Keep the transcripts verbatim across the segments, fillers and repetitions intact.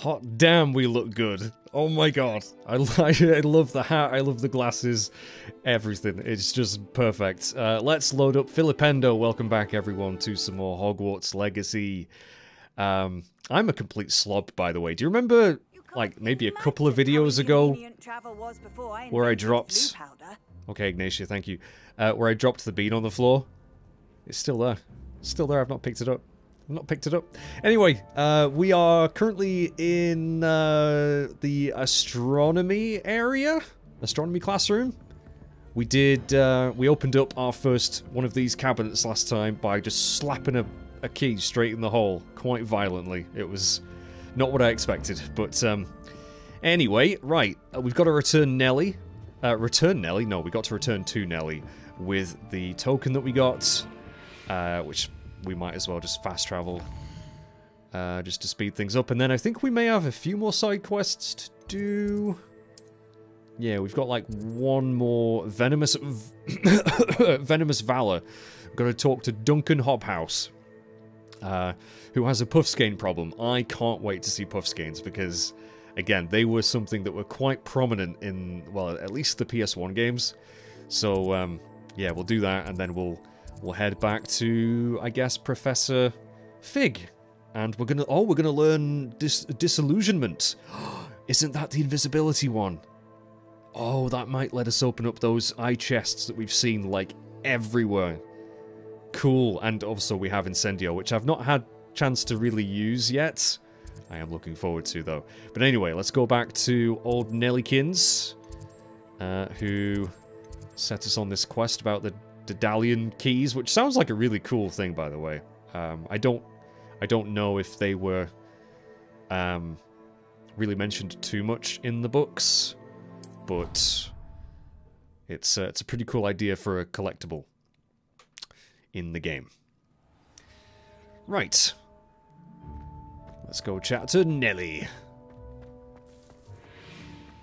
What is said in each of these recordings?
Hot damn, we look good. Oh my god. I, I, I love the hat, I love the glasses, everything. It's just perfect. Uh, let's load up Filipendo. Welcome back, everyone, to some more Hogwarts Legacy. Um, I'm a complete slob, by the way. Do you remember, like, maybe a couple of videos ago where I dropped... Okay, Ignatia, thank you. Uh, where I dropped the bean on the floor? It's still there. It's still there, I've not picked it up. Not picked it up. Anyway, uh, we are currently in uh, the astronomy area, astronomy classroom. We did, uh, we opened up our first one of these cabinets last time by just slapping a, a key straight in the hole, quite violently. It was not what I expected, but um, anyway, right, uh, we've got to return Nelly. Uh, return Nelly? No, we got to return to Nelly with the token that we got, uh, which... we might as well just fast travel, uh, just to speed things up. And then I think we may have a few more side quests to do. Yeah, we've got like one more Venomous Venomous Valor. We're going to talk to Duncan Hobhouse, uh, who has a puffskein problem. I can't wait to see puffskeins because, again, they were something that were quite prominent in, well, at least the P S one games. So, um, yeah, we'll do that and then we'll... We'll head back to, I guess, Professor Fig. And we're gonna... Oh, we're gonna learn dis Disillusionment. Isn't that the invisibility one? Oh, that might let us open up those eye chests that we've seen, like, everywhere. Cool. And also we have Incendio, which I've not had chance to really use yet. I am looking forward to, though. But anyway, let's go back to old Nellykins, uh, who set us on this quest about the... Daedalian keys, which sounds like a really cool thing, by the way. Um, I don't, I don't know if they were um, really mentioned too much in the books, but it's uh, it's a pretty cool idea for a collectible in the game. Right, let's go chat to Nelly.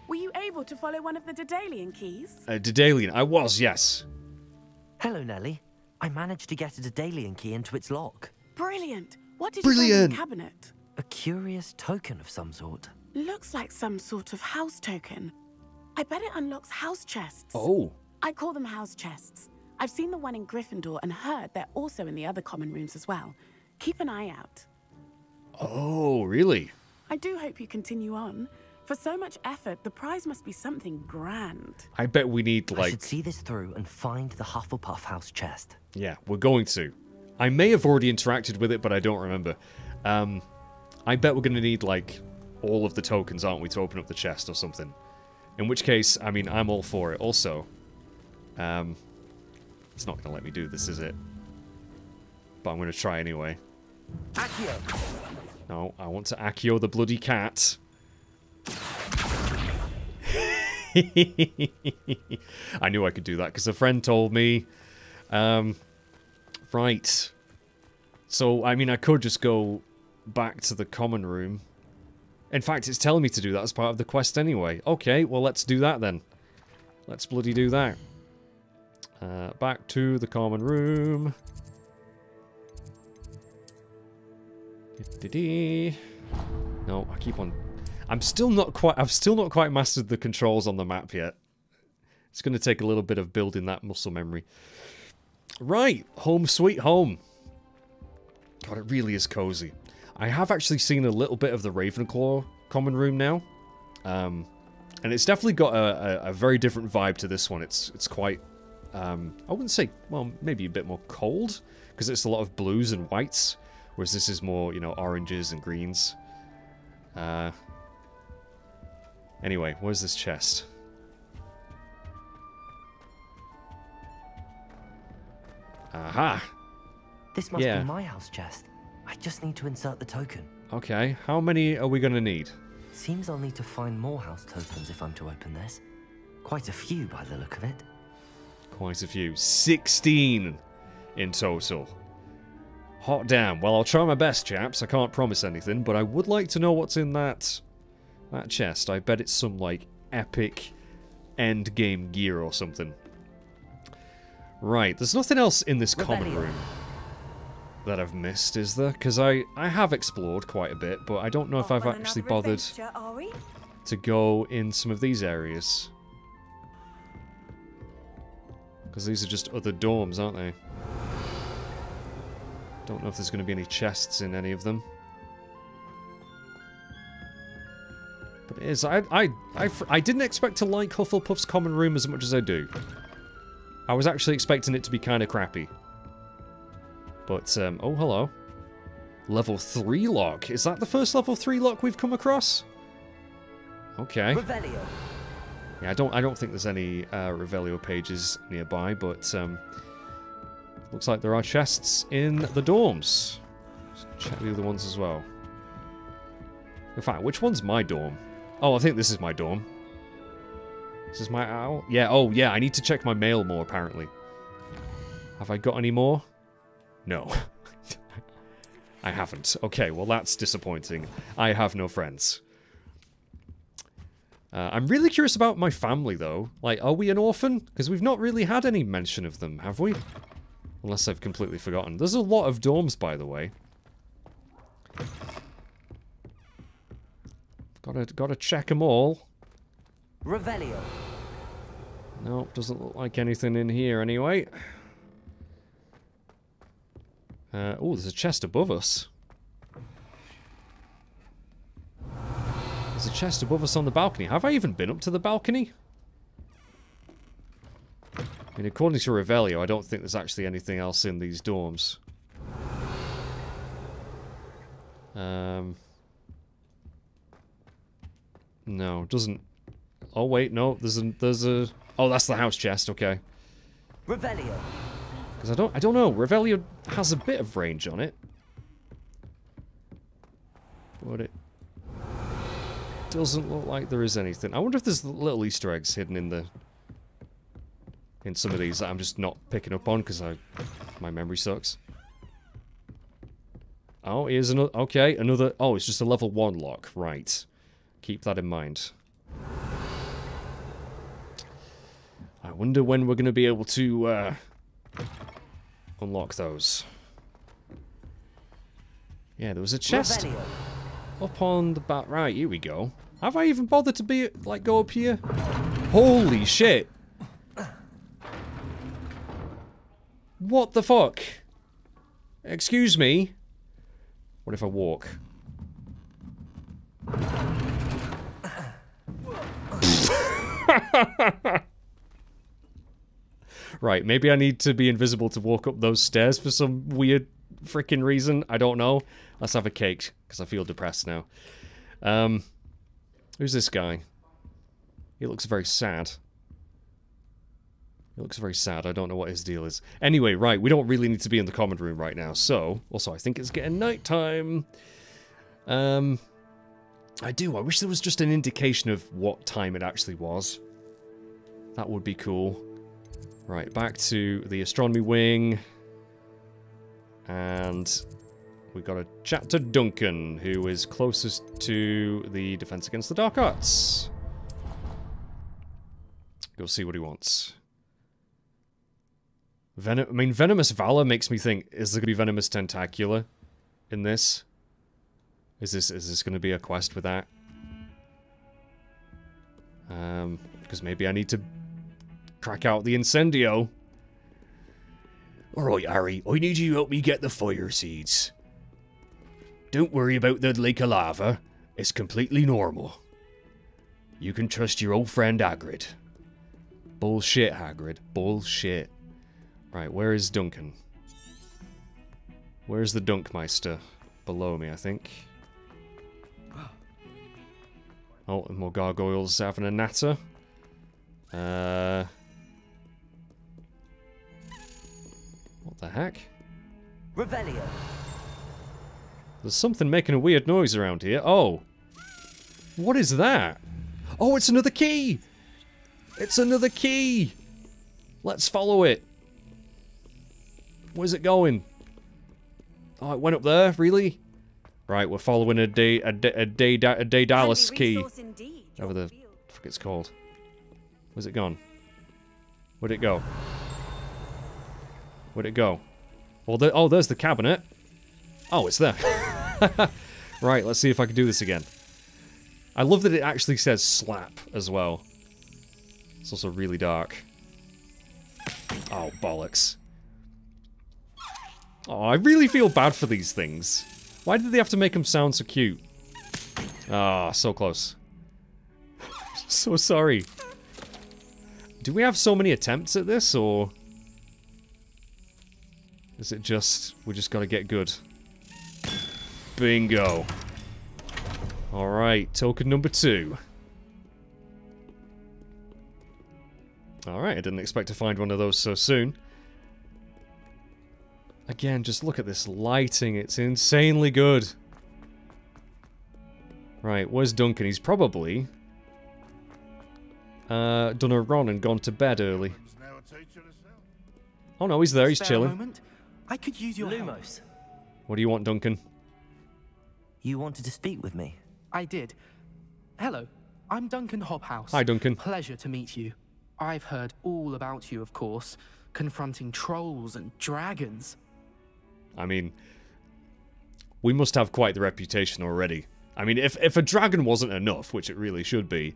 Were you able to follow one of the Daedalian keys? Uh, Daedalian, I was, yes. Hello, Nelly. I managed to get a Daedalian key into its lock. Brilliant! What did Brilliant. you find in the cabinet? A curious token of some sort. Looks like some sort of house token. I bet it unlocks house chests. Oh. I call them house chests. I've seen the one in Gryffindor and heard they're also in the other common rooms as well. Keep an eye out. Oh, really? I do hope you continue on. For so much effort, the prize must be something grand. I bet we need, like... I should see this through and find the Hufflepuff house chest. Yeah, we're going to. I may have already interacted with it, but I don't remember. Um, I bet we're going to need, like, all of the tokens, aren't we, to open up the chest or something. In which case, I mean, I'm all for it also. Um, it's not going to let me do this, is it? But I'm going to try anyway. Accio! No, I want to Accio the bloody cat. I knew I could do that because a friend told me. Um, right. So, I mean, I could just go back to the common room. In fact, it's telling me to do that as part of the quest anyway. Okay, well, let's do that then. Let's bloody do that. Uh, back to the common room. No, I keep on... I'm still not quite, I've still not quite mastered the controls on the map yet. It's going to take a little bit of building that muscle memory. Right, home sweet home. God, it really is cozy. I have actually seen a little bit of the Ravenclaw common room now. Um, and it's definitely got a, a, a very different vibe to this one. It's it's quite, um, I wouldn't say, well, maybe a bit more cold. Because it's a lot of blues and whites. Whereas this is more, you know, oranges and greens. Uh... Anyway, where's this chest? Aha! This must yeah. be my house chest. I just need to insert the token. Okay, how many are we gonna need? Seems I'll need to find more house tokens if I'm to open this. Quite a few by the look of it. Quite a few. sixteen in total. Hot damn. Well, I'll try my best, chaps. I can't promise anything, but I would like to know what's in that... that chest. I bet it's some, like, epic end game gear or something. Right, there's nothing else in this Revelio. common room. that I've missed, is there? Because I, I have explored quite a bit, but I don't know if I've actually bothered to go in some of these areas. Because these are just other dorms, aren't they? Don't know if there's going to be any chests in any of them. But it is. I, I, I, I didn't expect to like Hufflepuff's common room as much as I do. I was actually expecting it to be kind of crappy. But, um, oh, hello. Level three lock. Is that the first level three lock we've come across? Okay. Revelio. Yeah, I don't, I don't think there's any uh, Revelio pages nearby, but um, looks like there are chests in the dorms. Let's check the other ones as well. In fact, which one's my dorm? Oh, I think this is my dorm. This is my owl? Yeah, oh, yeah, I need to check my mail more, apparently. Have I got any more? No. I haven't. Okay, well, that's disappointing. I have no friends. Uh, I'm really curious about my family, though. Like, are we an orphan? Because we've not really had any mention of them, have we? Unless I've completely forgotten. There's a lot of dorms, by the way. Gotta, gotta check them all. Revelio. Nope, doesn't look like anything in here anyway. Uh, oh, there's a chest above us. There's a chest above us on the balcony. Have I even been up to the balcony? I mean, according to Revelio, I don't think there's actually anything else in these dorms. Um, no, doesn't. Oh wait, no. There's a. There's a. Oh, that's the house chest. Okay. Revelio. Because I don't. I don't know. Revelio has a bit of range on it, but it doesn't look like there is anything. I wonder if there's little Easter eggs hidden in the. In some of these that I'm just not picking up on because I, my memory sucks. Oh, here's another. Okay, another. Oh, it's just a level one lock. Right. Keep that in mind. I wonder when we're going to be able to uh, unlock those. Yeah, there was a chest Revelio. Up on the back. Right, here we go. Have I even bothered to be like go up here? Holy shit! What the fuck? Excuse me. What if I walk? Right, maybe I need to be invisible to walk up those stairs for some weird freaking reason. I don't know. Let's have a cake, because I feel depressed now. Um, who's this guy? He looks very sad. He looks very sad. I don't know what his deal is. Anyway, right, we don't really need to be in the common room right now, so... Also, I think it's getting nighttime. Um, I do. I wish there was just an indication of what time it actually was. That would be cool. Right, back to the astronomy wing. And we got to chat to Duncan, who is closest to the Defense Against the Dark Arts. Go see what he wants. Venom I mean, Venomous Valor makes me think, is there going to be Venomous Tentacular in this? Is this is this going to be a quest with that? Um, because maybe I need to crack out the Incendio. Alright, Harry. I need you to help me get the fire seeds. Don't worry about the lake of lava. It's completely normal. You can trust your old friend Hagrid. Bullshit, Hagrid. Bullshit. Right, where is Duncan? Where's the Dunkmeister? Below me, I think. Oh, and more gargoyles having a natter. Uh... What the heck? Revelio. There's something making a weird noise around here. Oh! What is that? Oh, it's another key! It's another key! Let's follow it. Where's it going? Oh, it went up there? Really? Right, we're following a day, a day, a day, a Daedalus key. Over the fuck it's called. Where's it gone? Where'd it go? Where'd it go? Well, there, oh, there's the cabinet. Oh, it's there. Right, let's see if I can do this again. I love that it actually says slap as well. It's also really dark. Oh, bollocks. Oh, I really feel bad for these things. Why did they have to make them sound so cute? Ah, oh, so close. So sorry. Do we have so many attempts at this, or... is it just... we just gotta get good? Bingo. Alright, token number two. Alright, I didn't expect to find one of those so soon. Again, just look at this lighting, it's insanely good. Right, where's Duncan? He's probably... Uh, done a run and gone to bed early. Oh no, he's there, he's chilling. I could use your Lumos. What do you want, Duncan? You wanted to speak with me? I did. Hello, I'm Duncan Hobhouse. Hi, Duncan. Pleasure to meet you. I've heard all about you, of course. Confronting trolls and dragons. I mean, we must have quite the reputation already. I mean, if, if a dragon wasn't enough, which it really should be,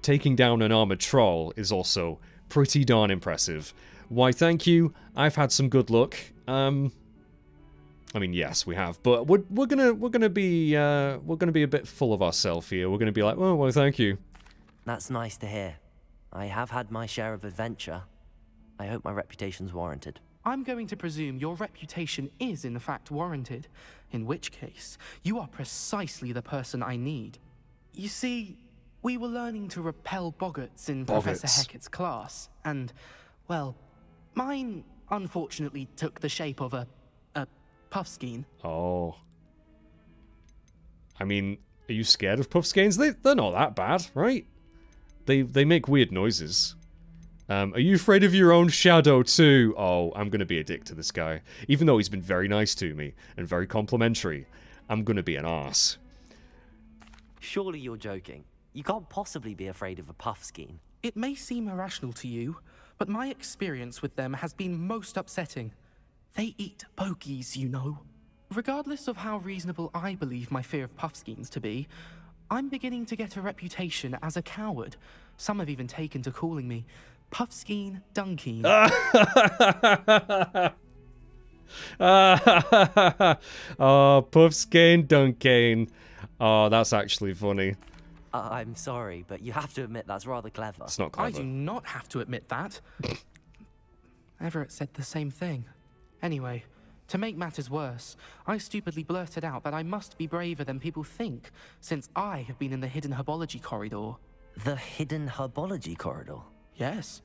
taking down an armored troll is also pretty darn impressive. Why, thank you. I've had some good luck. Um, I mean, yes, we have, but we're we're gonna we're gonna be uh, we're gonna be a bit full of ourselves here. We're gonna be like, oh, well, thank you. That's nice to hear. I have had my share of adventure. I hope my reputation's warranted. I'm going to presume your reputation is in fact warranted, in which case you are precisely the person I need. You see, we were learning to repel boggarts in boggarts. Professor Hecat's class, and, well, mine unfortunately took the shape of a a puffskein. Oh. I mean, are you scared of puffskeins? They they're not that bad, right? They they make weird noises. Um, are you afraid of your own shadow too? Oh, I'm gonna be a dick to this guy. Even though he's been very nice to me and very complimentary, I'm gonna be an arse. Surely you're joking. You can't possibly be afraid of a puffskein. It may seem irrational to you, but my experience with them has been most upsetting. They eat bogies, you know. Regardless of how reasonable I believe my fear of puffskeins to be, I'm beginning to get a reputation as a coward. Some have even taken to calling me Puffskeen Dunkeen. Oh, Puffskeen Dunkeen. Oh, that's actually funny. Uh, I'm sorry, but you have to admit that's rather clever. It's not clever. I do not have to admit that. Everett said the same thing. Anyway, to make matters worse, I stupidly blurted out that I must be braver than people think, since I have been in the hidden herbology corridor. The hidden herbology corridor? Yes.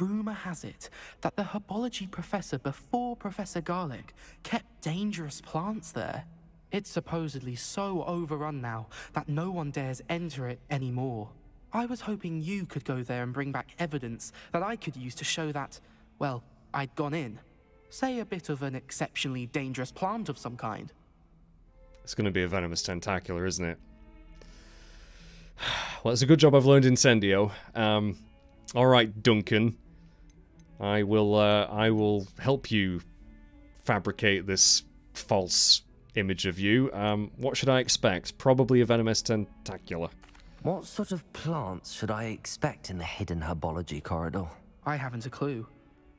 Rumor has it that the herbology professor before Professor Garlic kept dangerous plants there. It's supposedly so overrun now that no one dares enter it anymore. I was hoping you could go there and bring back evidence that I could use to show that, well, I'd gone in. Say a bit of an exceptionally dangerous plant of some kind. It's going to be a venomous tentacular, isn't it? Well, it's a good job I've learned Incendio. Um, all right, Duncan. I will, uh, I will help you fabricate this false image of you. Um, what should I expect? Probably a venomous tentacular. What sort of plants should I expect in the hidden herbology corridor? I haven't a clue.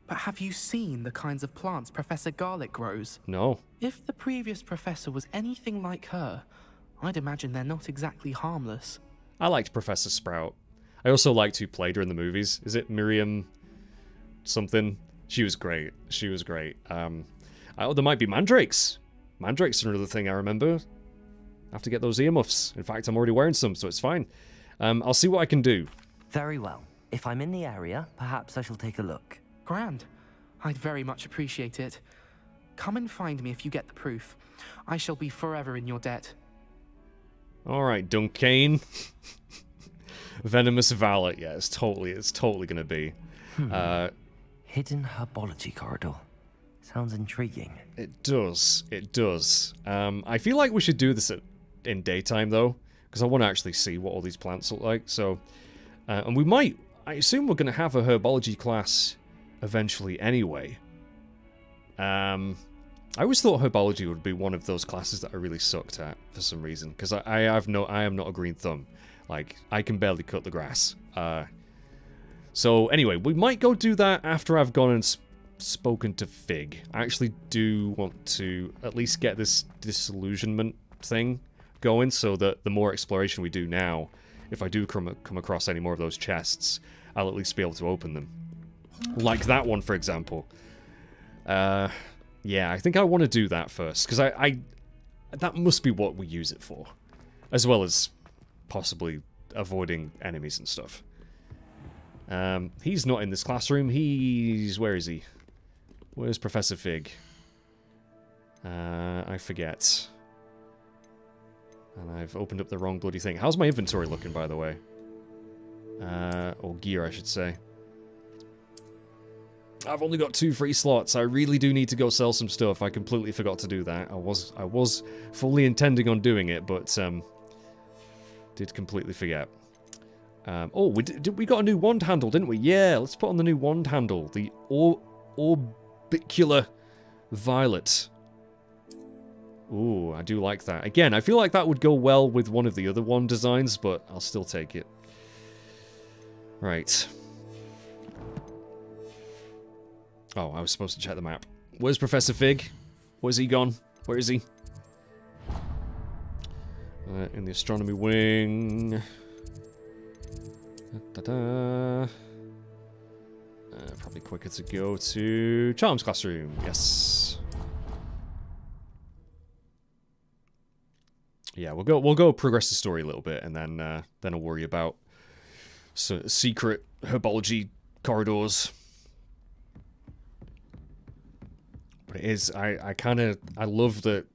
But have you seen the kinds of plants Professor Garlic grows? No. If the previous professor was anything like her, I'd imagine they're not exactly harmless. I liked Professor Sprout. I also liked who played her in the movies. Is it Miriam something? She was great. She was great. Um, oh, there might be mandrakes. Mandrakes are another thing I remember. I have to get those earmuffs. In fact, I'm already wearing some, so it's fine. Um, I'll see what I can do. Very well. If I'm in the area, perhaps I shall take a look. Grand. I'd very much appreciate it. Come and find me if you get the proof. I shall be forever in your debt. Alright, Dunkane. Venomous Valor. Yeah, it's totally, it's totally gonna be. Hmm. Uh, Hidden Herbology Corridor. Sounds intriguing. It does. It does. Um, I feel like we should do this at, in daytime, though, because I want to actually see what all these plants look like. So, uh, and we might... I assume we're gonna have a Herbology class... eventually anyway. Um, I always thought herbology would be one of those classes that I really sucked at for some reason, because I, I have no, I am not a green thumb. Like, I can barely cut the grass. Uh, so anyway, we might go do that after I've gone and sp spoken to Fig. I actually do want to at least get this disillusionment thing going, so that the more exploration we do now, if I do come come across any more of those chests, I'll at least be able to open them. Like that one, for example. Uh, yeah, I think I want to do that first, because I, I... that must be what we use it for. As well as possibly avoiding enemies and stuff. Um, he's not in this classroom. He's... where is he? Where's Professor Fig? Uh, I forget. And I've opened up the wrong bloody thing. How's my inventory looking, by the way? Uh, or gear, I should say. I've only got two free slots. I really do need to go sell some stuff. I completely forgot to do that. I was I was fully intending on doing it, but um, did completely forget. Um, oh, we did, we got a new wand handle, didn't we? Yeah, let's put on the new wand handle, the or, orbicular violet. Ooh, I do like that. Again, I feel like that would go well with one of the other wand designs, but I'll still take it. Right. Oh, I was supposed to check the map. Where's Professor Fig? Where's he gone? Where is he? Uh, in the astronomy wing. Da, da, da. Uh, probably quicker to go to Charms Classroom. Yes. Yeah, we'll go. We'll go progress the story a little bit, and then uh, then I'll worry about so, secret herbology corridors. It is, I, I kind of, I love that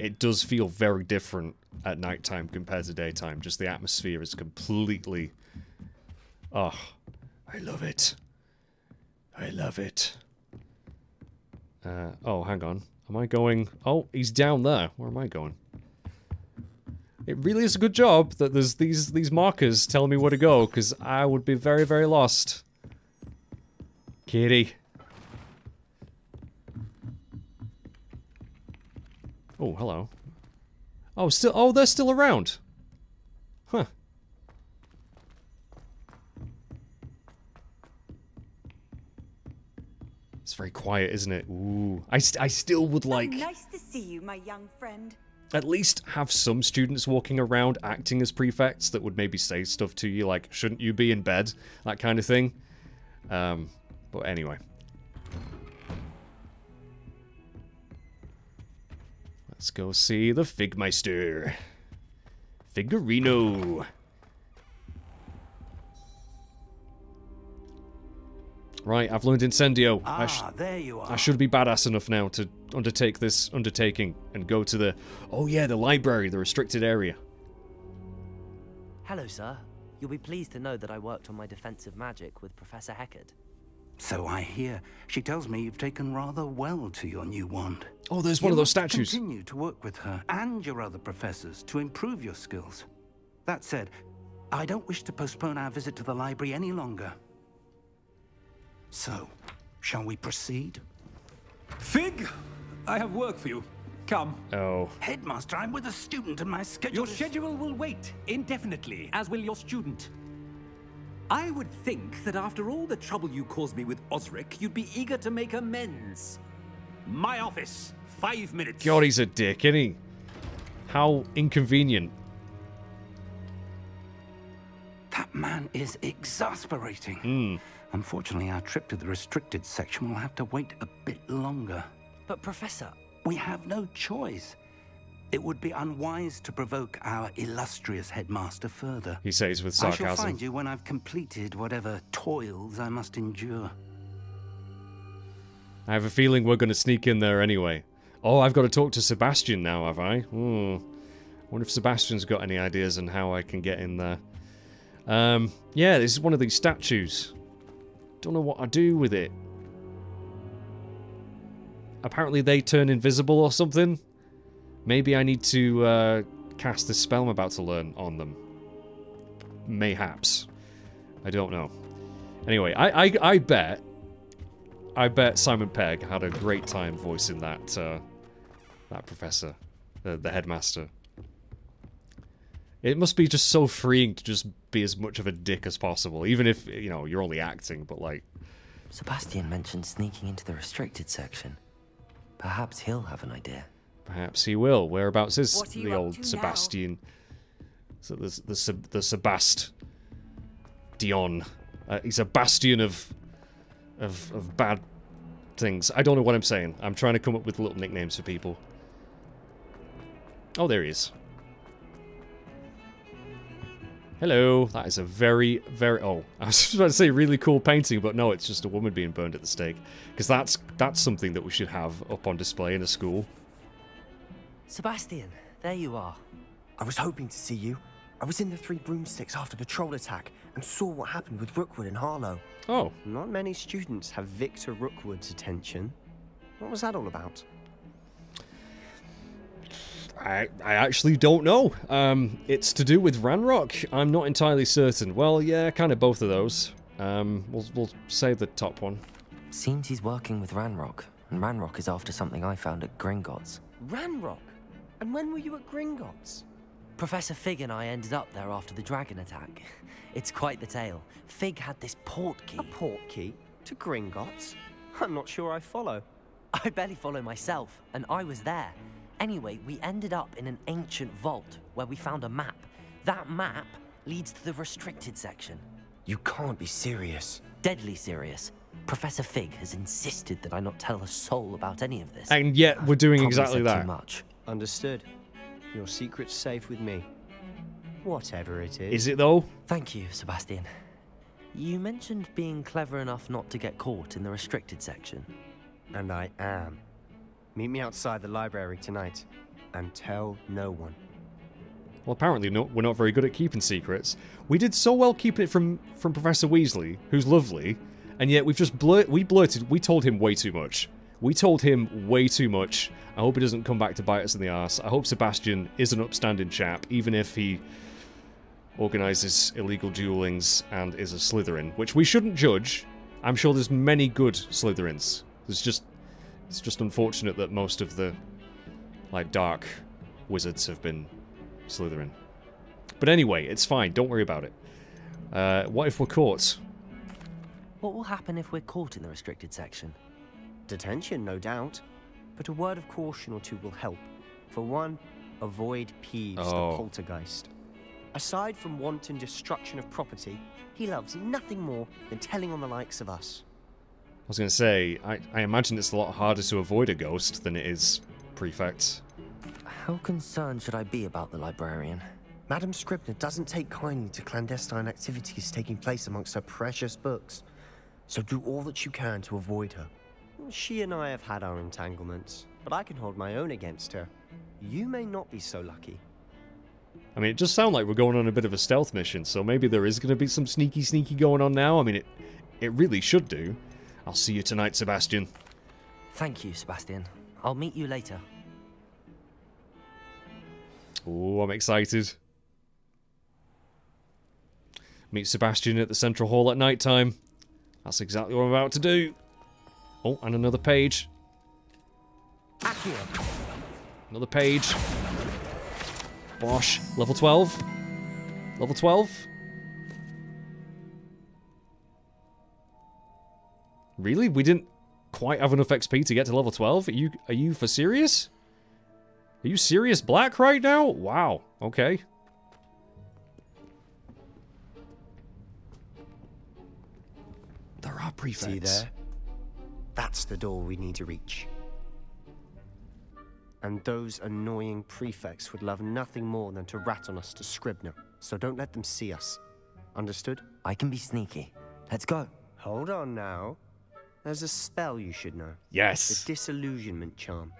it does feel very different at nighttime compared to daytime. Just the atmosphere is completely, oh, I love it. I love it. Uh, oh, hang on. Am I going, oh, he's down there. Where am I going? It really is a good job that there's these, these markers telling me where to go, because I would be very, very lost. Kitty. Oh, hello. Oh, still. Oh, they're still around. Huh. It's very quiet, isn't it? Ooh. I, st I still would like... So nice to see you, my young friend. At least have some students walking around acting as prefects that would maybe say stuff to you like, shouldn't you be in bed? That kind of thing. Um, but anyway. Let's go see the Figmeister. Figurino. Right, I've learned Incendio. Ah, I sh there you are. I should be badass enough now to undertake this undertaking and go to the... Oh yeah, the library, the restricted area. Hello, sir. You'll be pleased to know that I worked on my defensive magic with Professor Hecat. So I hear. She tells me you've taken rather well to your new wand. Oh, there's one of those statues. Continue to work with her and your other professors to improve your skills. That said, I don't wish to postpone our visit to the library any longer. So, shall we proceed? Fig, I have work for you. Come. Oh. Headmaster, I'm with a student and my schedule Your is... schedule will wait indefinitely, as will your student. I would think that after all the trouble you caused me with Osric, you'd be eager to make amends. My office, five minutes. God, he's a dick, isn't he? How inconvenient. That man is exasperating. Mm. Unfortunately, our trip to the restricted section will have to wait a bit longer. But, Professor... We have no choice. It would be unwise to provoke our illustrious headmaster further. He says with sarcasm. I shall find you when I've completed whatever toils I must endure. I have a feeling we're going to sneak in there anyway. Oh, I've got to talk to Sebastian now, have I? Hmm. I wonder if Sebastian's got any ideas on how I can get in there. Um, yeah, this is one of these statues. Don't know what I do with it. Apparently they turn invisible or something. Maybe I need to uh, cast this spell I'm about to learn on them. Mayhaps. I don't know. Anyway, I, I, I bet I bet Simon Pegg had a great time voicing that uh, that professor, uh, the headmaster. It must be just so freeing to just be as much of a dick as possible, even if, you know, you're only acting, but like... Sebastian mentioned sneaking into the restricted section. Perhaps he'll have an idea. Perhaps he will. Whereabouts is the old Sebastian? Now? So the the the Sebast Dion. Uh, he's a bastion of, of of bad things. I don't know what I'm saying. I'm trying to come up with little nicknames for people. Oh, there he is. Hello. That is a very, very... Oh, I was about to say really cool painting, but no, it's just a woman being burned at the stake. Because that's, that's something that we should have up on display in a school. Sebastian, there you are. I was hoping to see you. I was in the Three Broomsticks after the troll attack and saw what happened with Rookwood and Harlow. Oh. Not many students have Victor Rookwood's attention. What was that all about? I, I actually don't know. Um, it's to do with Ranrok. I'm not entirely certain. Well, yeah, kind of both of those. Um, we'll, we'll say the top one. Seems he's working with Ranrok, and Ranrok is after something I found at Gringotts. Ranrok? And when were you at Gringotts? Professor Fig and I ended up there after the dragon attack. It's quite the tale. Fig had this portkey. A portkey? To Gringotts? I'm not sure I follow. I barely follow myself, and I was there. Anyway, we ended up in an ancient vault where we found a map. That map leads to the restricted section. You can't be serious. Deadly serious. Professor Fig has insisted that I not tell a soul about any of this. And yet we're doing exactly that. Too much. Understood. Your secret's safe with me. Whatever it is. Is it though? Thank you, Sebastian. You mentioned being clever enough not to get caught in the restricted section. And I am. Meet me outside the library tonight, and tell no one. Well, apparently no, we're not very good at keeping secrets. We did so well keeping it from from Professor Weasley, who's lovely, and yet we've just blur we blurted. We told him way too much. We told him way too much. I hope he doesn't come back to bite us in the arse. I hope Sebastian is an upstanding chap, even if he organises illegal duelings and is a Slytherin, which we shouldn't judge. I'm sure there's many good Slytherins. There's just. It's just unfortunate that most of the, like, dark wizards have been Slytherin. But anyway, it's fine. Don't worry about it. Uh, what if we're caught? What will happen if we're caught in the restricted section? Detention, no doubt. But a word of caution or two will help. For one, avoid Peeves, oh. the poltergeist. Aside from wanton destruction of property, he loves nothing more than telling on the likes of us. I was going to say, I, I imagine it's a lot harder to avoid a ghost than it is prefects. How concerned should I be about the librarian? Madam Scribner doesn't take kindly to clandestine activities taking place amongst her precious books, so do all that you can to avoid her. She and I have had our entanglements, but I can hold my own against her. You may not be so lucky. I mean, it just sounds like we're going on a bit of a stealth mission, so maybe there is going to be some sneaky sneaky going on now. I mean, it, it really should do. I'll see you tonight, Sebastian. Thank you, Sebastian. I'll meet you later. Oh, I'm excited. Meet Sebastian at the Central Hall at night time. That's exactly what I'm about to do. Oh, and another page. Accio. Another page. Bosh. Level twelve. Level twelve. Really? We didn't quite have enough X P to get to level twelve? Are you, are you for serious? Are you serious black right now? Wow. Okay. There are prefects. See there? That's the door we need to reach. And those annoying prefects would love nothing more than to rat on us to Scribner. So don't let them see us. Understood? I can be sneaky. Let's go. Hold on now. There's a spell you should know. Yes. The Disillusionment charm.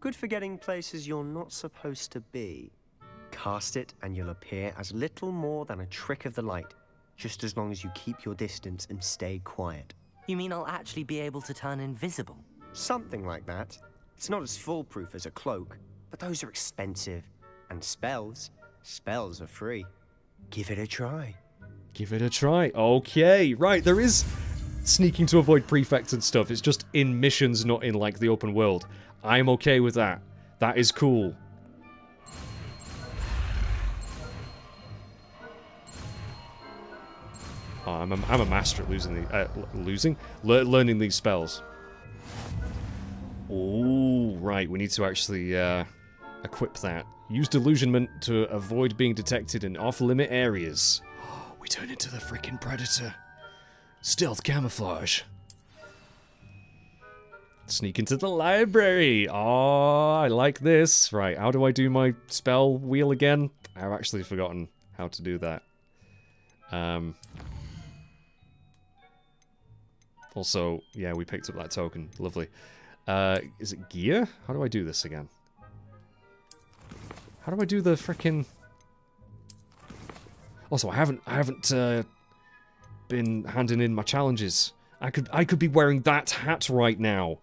Good for getting places you're not supposed to be. Cast it and you'll appear as little more than a trick of the light, just as long as you keep your distance and stay quiet. You mean I'll actually be able to turn invisible? Something like that. It's not as foolproof as a cloak, but those are expensive. And spells, spells are free. Give it a try. Give it a try. Okay, right, there is... sneaking to avoid prefects and stuff. It's just in missions, not in, like, the open world. I'm okay with that. That is cool. Oh, I'm, a, I'm a master at losing the... Uh, losing? Le learning these spells. Oh, right. We need to actually uh, equip that. Use Disillusionment to avoid being detected in off-limit areas. Oh, we turn into the freaking Predator. Stealth camouflage. Sneak into the library. Oh, I like this. Right, how do I do my spell wheel again? I've actually forgotten how to do that. Um. Also, yeah, we picked up that token. Lovely. Uh, is it gear? How do I do this again? How do I do the frickin'... Also, I haven't... I haven't, uh... been handing in my challenges. I could I could be wearing that hat right now.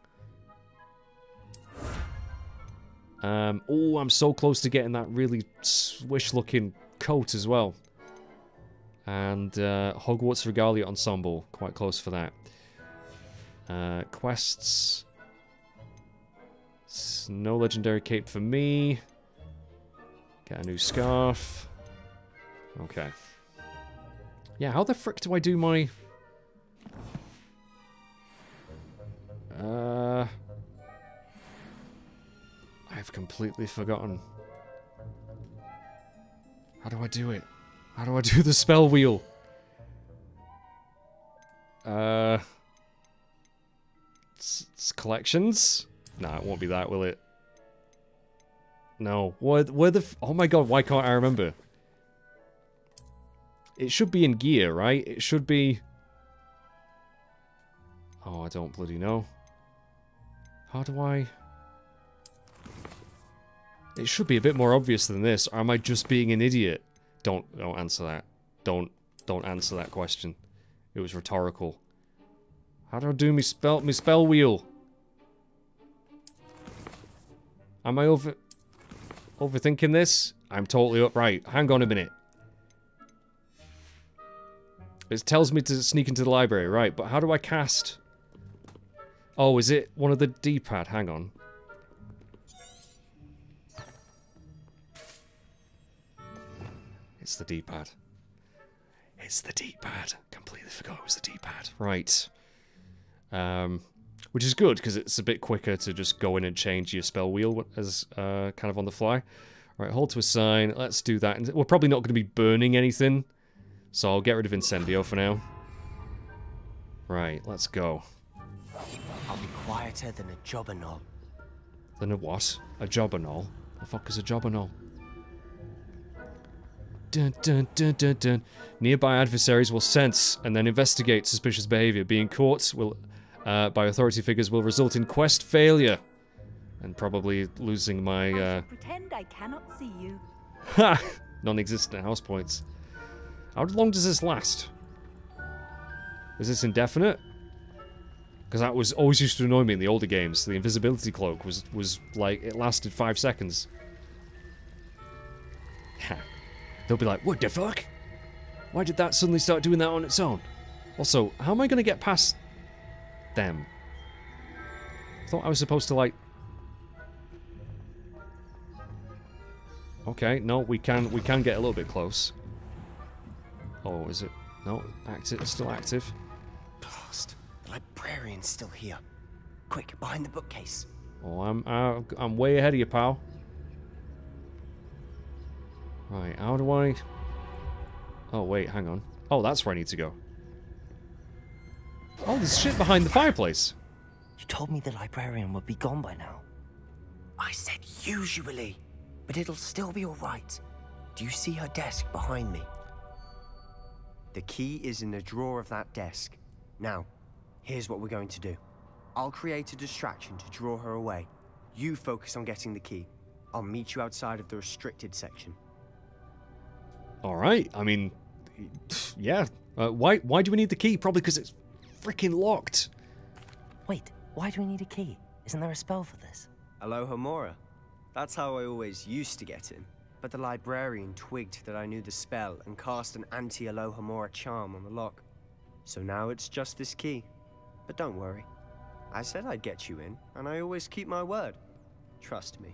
Um, oh, I'm so close to getting that really swish-looking coat as well. And uh, Hogwarts Regalia Ensemble, quite close for that. Uh, quests. It's no legendary cape for me. Get a new scarf. Okay. Yeah, how the frick do I do my... Uh... I've completely forgotten. How do I do it? How do I do the spell wheel? Uh... It's, it's collections? Nah, it won't be that, will it? No. Where, where the... F oh my god, why can't I remember? It should be in gear, right? It should be... Oh, I don't bloody know. How do I... It should be a bit more obvious than this. Or am I just being an idiot? Don't, don't answer that. Don't, don't answer that question. It was rhetorical. How do I do me spell, me spell wheel? Am I over... overthinking this? I'm totally upright. Hang on a minute. It tells me to sneak into the library, right, but how do I cast? Oh, is it one of the D-pad? Hang on. It's the D-pad. It's the D-pad. Completely forgot it was the D-pad. Right. Um, which is good, because it's a bit quicker to just go in and change your spell wheel as uh, kind of on the fly. Right, hold to assign. Let's do that. We're probably not going to be burning anything. So I'll get rid of Incendio for now. Right, let's go. I'll be quieter than a jobernol. Than a what? A jobernol? The fuck is a jobernol? Dun, dun, dun, dun, dun. Nearby adversaries will sense and then investigate suspicious behavior. Being caught will, uh, by authority figures will result in quest failure. And probably losing my... Uh... I pretend I cannot see you. Ha! Non-existent house points. How long does this last? Is this indefinite? Because that was always used to annoy me in the older games. The invisibility cloak was, was like, it lasted five seconds. They'll be like, what the fuck? Why did that suddenly start doing that on its own? Also, how am I going to get past them? I thought I was supposed to, like... Okay, no, we can, we can get a little bit close. Oh, is it? No, active. Still active. Blast! The librarian's still here. Quick, behind the bookcase. Oh, I'm uh, I'm way ahead of you, pal. Right, how do I? Oh wait, hang on. Oh, that's where I need to go. Oh, there's shit behind the fireplace. You told me the librarian would be gone by now. I said usually, but it'll still be all right. Do you see her desk behind me? The key is in the drawer of that desk. Now, here's what we're going to do. I'll create a distraction to draw her away. You focus on getting the key. I'll meet you outside of the restricted section. Alright, I mean... Yeah. Uh, why, why do we need the key? Probably because it's freaking locked. Wait, why do we need a key? Isn't there a spell for this? Alohomora. That's how I always used to get in. But the librarian twigged that I knew the spell and cast an anti-Alohomora charm on the lock. So now it's just this key. But don't worry. I said I'd get you in, and I always keep my word. Trust me.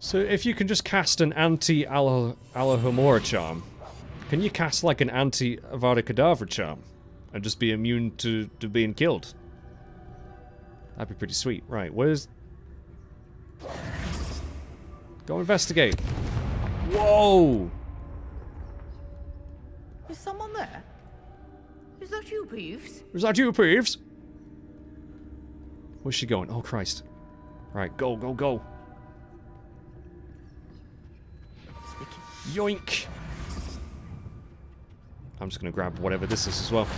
So if you can just cast an anti-Alohomora charm, can you cast like an anti-Avada Kedavra charm? And just be immune to, to being killed? That'd be pretty sweet. Right, where's... Go investigate. Whoa! Is someone there? Is that you, Peeves? Is that you, Peeves? Where's she going? Oh, Christ. Right, go, go, go. Yoink! I'm just going to grab whatever this is as well.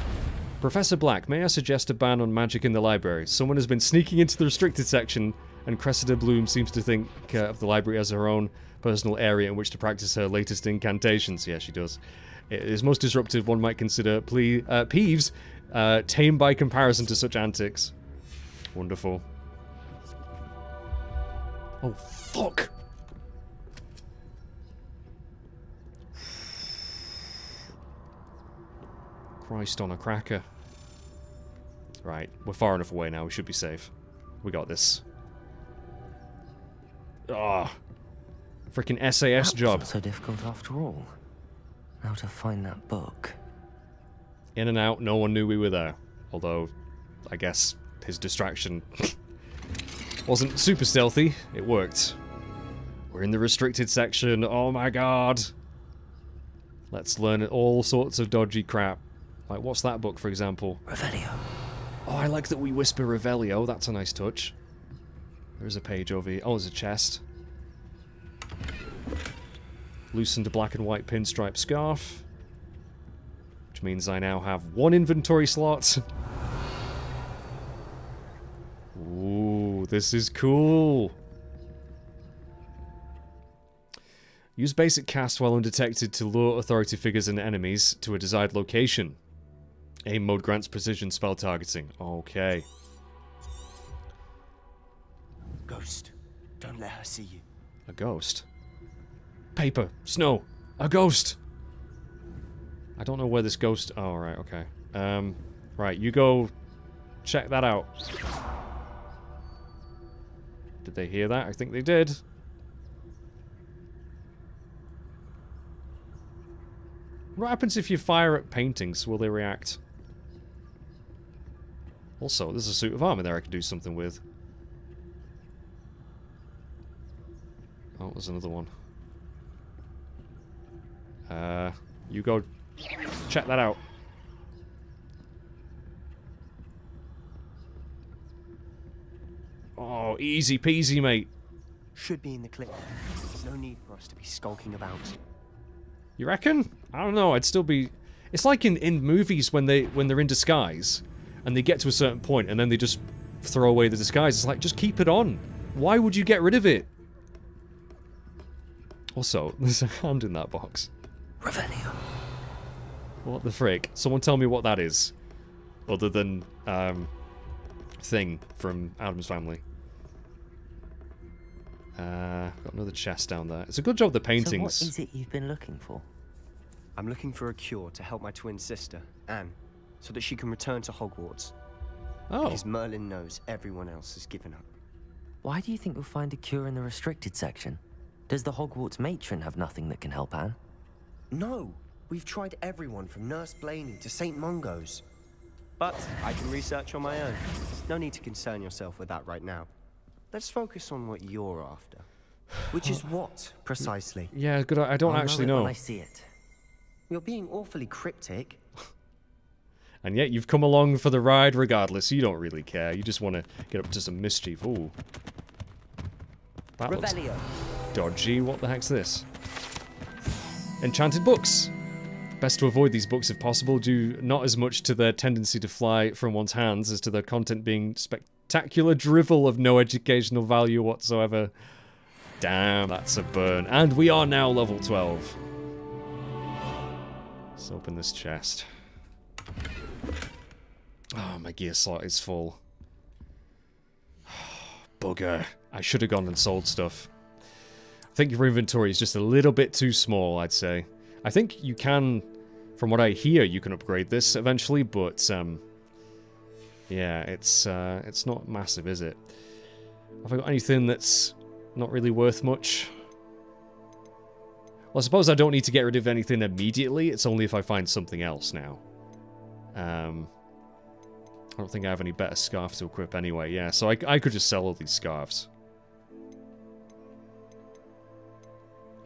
Professor Black, may I suggest a ban on magic in the library? Someone has been sneaking into the restricted section, and Cressida Bloom seems to think uh, of the library as her own personal area in which to practice her latest incantations. Yeah, she does. It is most disruptive, one might consider ple uh, Peeves uh, tame by comparison to such antics. Wonderful. Oh, fuck! Christ on a cracker. Right, we're far enough away now, we should be safe. We got this. Ah, freaking S A S job. Not so difficult after all. How to find that book. In and out, no one knew we were there. Although, I guess his distraction wasn't super stealthy, it worked. We're in the restricted section, oh my god. Let's learn all sorts of dodgy crap. Like, what's that book, for example? Revelio. Oh, I like that we whisper Revelio. That's a nice touch. There's a page over here. Oh, there's a chest. Loosened a black and white pinstripe scarf. Which means I now have one inventory slot. Ooh, this is cool. Use basic cast while undetected to lure authority figures and enemies to a desired location. Aim mode grants precision spell targeting. Okay. Ghost. Don't let her see you. A ghost? Paper. Snow. A ghost! I don't know where this ghost... Oh, right, okay. Um, right, you go check that out. Did they hear that? I think they did. What happens if you fire at paintings? Will they react? Also, there's a suit of armor there I could do something with. Oh, there's another one. Uh, you go check that out. Oh, easy peasy, mate. Should be in the clip. There's no need for us to be skulking about. You reckon? I don't know, I'd still be... It's like in, in movies when, they, when they're in disguise, and they get to a certain point, and then they just throw away the disguise. It's like, just keep it on. Why would you get rid of it? Also, there's a hand in that box. Revelio. What the frick? Someone tell me what that is. Other than, um... thing from Adam's Family. Uh, got another chest down there. It's a good job the paintings. So what is it you've been looking for? I'm looking for a cure to help my twin sister, Anne, so that she can return to Hogwarts. Oh. Because Merlin knows everyone else has given up. Why do you think we'll find a cure in the restricted section? Does the Hogwarts matron have nothing that can help Anne? No. We've tried everyone from Nurse Blaney to Saint Mungo's. But I can research on my own. No need to concern yourself with that right now. Let's focus on what you're after. Which is what, precisely? Yeah, good. I don't I'll actually know. It know. When I see it. You're being awfully cryptic. And yet you've come along for the ride regardless. You don't really care. You just want to get up to some mischief. Ooh. That Revelio. Looks dodgy. What the heck's this? Enchanted books. Best to avoid these books if possible, due not as much to their tendency to fly from one's hands as to their content being spectacular. Spectacular drivel of no educational value whatsoever. Damn, that's a burn. And we are now level twelve. Let's open this chest. Oh, my gear slot is full. Bugger. I should have gone and sold stuff. I think your inventory is just a little bit too small, I'd say. I think you can From what I hear, you can upgrade this eventually, but um, yeah, it's uh, it's not massive, is it? Have I got anything that's not really worth much? Well, I suppose I don't need to get rid of anything immediately. It's only if I find something else now. Um, I don't think I have any better scarf to equip anyway. Yeah, so I, I could just sell all these scarves.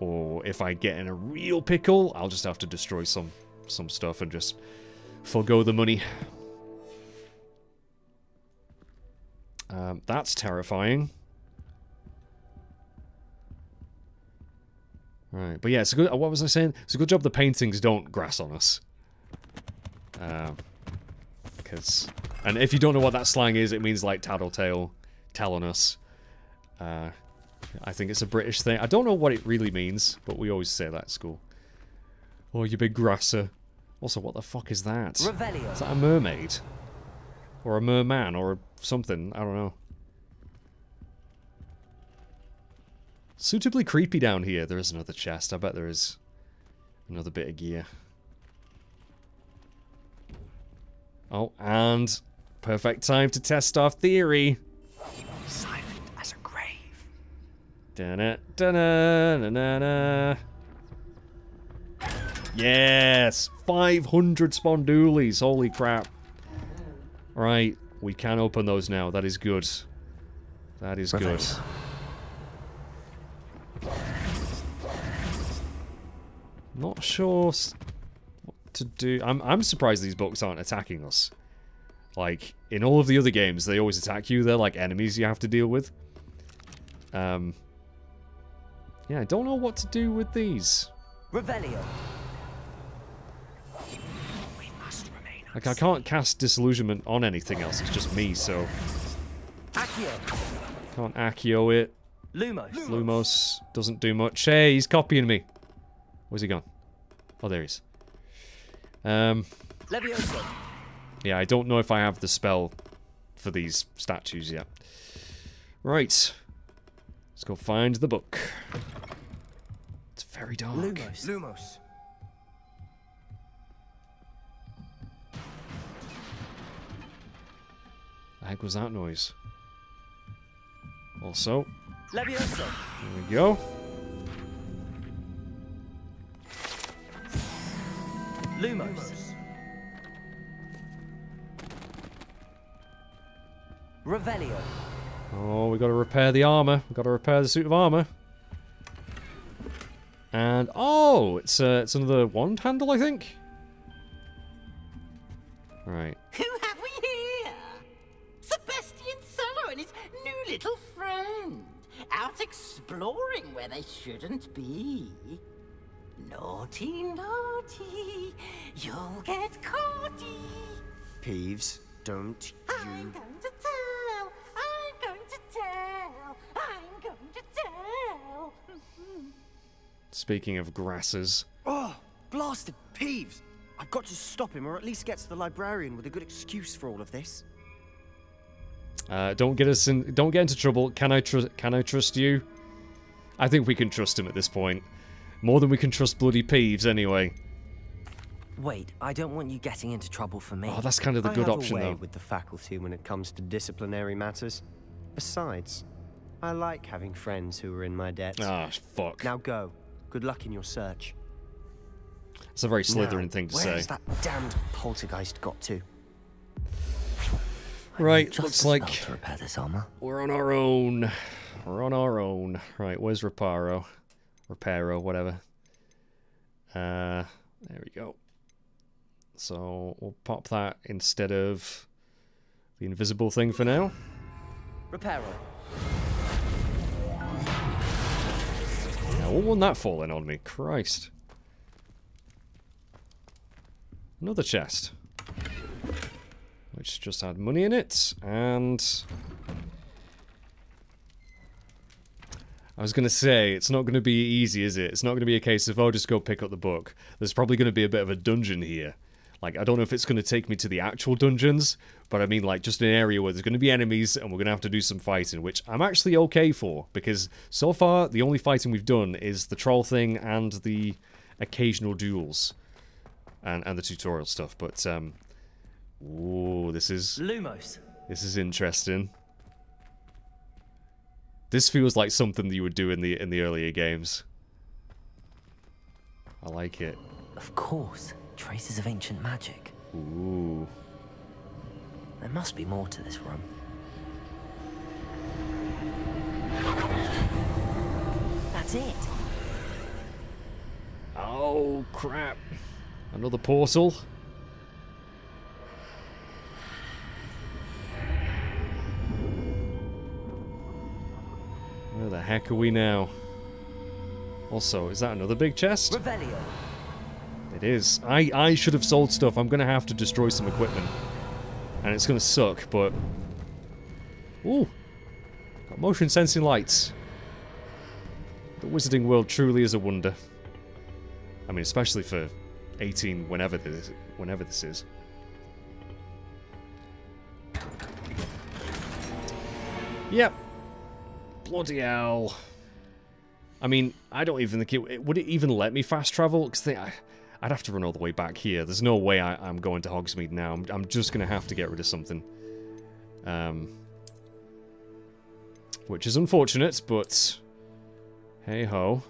Or if I get in a real pickle, I'll just have to destroy some some stuff and just forgo the money. Um, that's terrifying. Right, but yeah, it's a good. What was I saying? It's a good job the paintings don't grass on us. Um, because, and if you don't know what that slang is, it means like tattletale, telling us. Uh, I think it's a British thing. I don't know what it really means, but we always say that at school. Oh, you big grasser. Also, what the fuck is that? Revelio. Is that a mermaid? Or a merman, or something, I don't know. Suitably creepy down here. There is another chest. I bet there is another bit of gear. Oh, and perfect time to test our theory. Silent as a grave. Da-na, da-na, na-na-na. Yes! five hundred spondoolies. Holy crap. Alright, we can open those now. That is good. That is perfect. Good. Not sure what to do. I'm, I'm surprised these books aren't attacking us. Like, in all of the other games, they always attack you. They're like enemies you have to deal with. Um, yeah, I don't know what to do with these. Revelio. Like, I can't cast Disillusionment on anything else. It's just me, so... Accio. Can't Accio it. Lumos. Lumos doesn't do much. Hey, he's copying me. Where's he gone? Oh, there he is. Um, Leviosa. Yeah, I don't know if I have the spell for these statues yet. Right. Let's go find the book. It's very dark. Lumos. Lumos. The heck was that noise? Also. Leviosa. There we go. Lumos. Revelio. Oh, we got to repair the armor. We got to repair the suit of armor. And oh, it's uh, it's another wand handle, I think. All right. Who have we here? Sebastian Sallow and his new little friend, out exploring where they shouldn't be. Naughty, naughty, you'll get caughty. Peeves, don't you... I'm going to tell, I'm going to tell, I'm going to tell. Speaking of grasses... Oh, blasted Peeves! I've got to stop him, or at least get to the librarian with a good excuse for all of this. Uh, don't get us in... Don't get into trouble. Can I tr- can I trust you? I think we can trust him at this point. More than we can trust bloody Peeves, anyway. Wait, I don't want you getting into trouble for me. Oh, that's kind of the I good option, though. I have a way with the faculty when it comes to disciplinary matters. Besides, I like having friends who are in my debt. Ah, fuck. Now go. Good luck in your search. It's a very Slytherin now, thing to where say. Where's that damned poltergeist got to? Right, looks like to repair this armor. We're on our own. We're on our own. Right, where's Reparo? Reparo, whatever. Uh, there we go. So we'll pop that instead of the invisible thing for now. Reparo. Now, what won that falling on me? Christ. Another chest. Which just had money in it, and... I was going to say, it's not going to be easy, is it? It's not going to be a case of, oh, just go pick up the book. There's probably going to be a bit of a dungeon here. Like, I don't know if it's going to take me to the actual dungeons, but I mean, like, just an area where there's going to be enemies and we're going to have to do some fighting, which I'm actually okay for, because so far, the only fighting we've done is the troll thing and the occasional duels. and, and the tutorial stuff. But, um, ooh, this is... Lumos. This is interesting. This feels like something that you would do in the in the earlier games. I like it. Of course, traces of ancient magic. Ooh. There must be more to this room. That's it. Oh, crap. Another portal. Where the heck are we now? Also, is that another big chest? Revelio. It is. I, I should have sold stuff. I'm going to have to destroy some equipment. And it's going to suck, but... Ooh. Got motion sensing lights. The wizarding world truly is a wonder. I mean, especially for eighteen, whenever this, whenever this is. Yep. Bloody hell. I mean, I don't even think it... Would it even let me fast travel? Because I'd have to run all the way back here. There's no way I, I'm going to Hogsmeade now. I'm, I'm just going to have to get rid of something. Um, which is unfortunate, but... Hey-ho.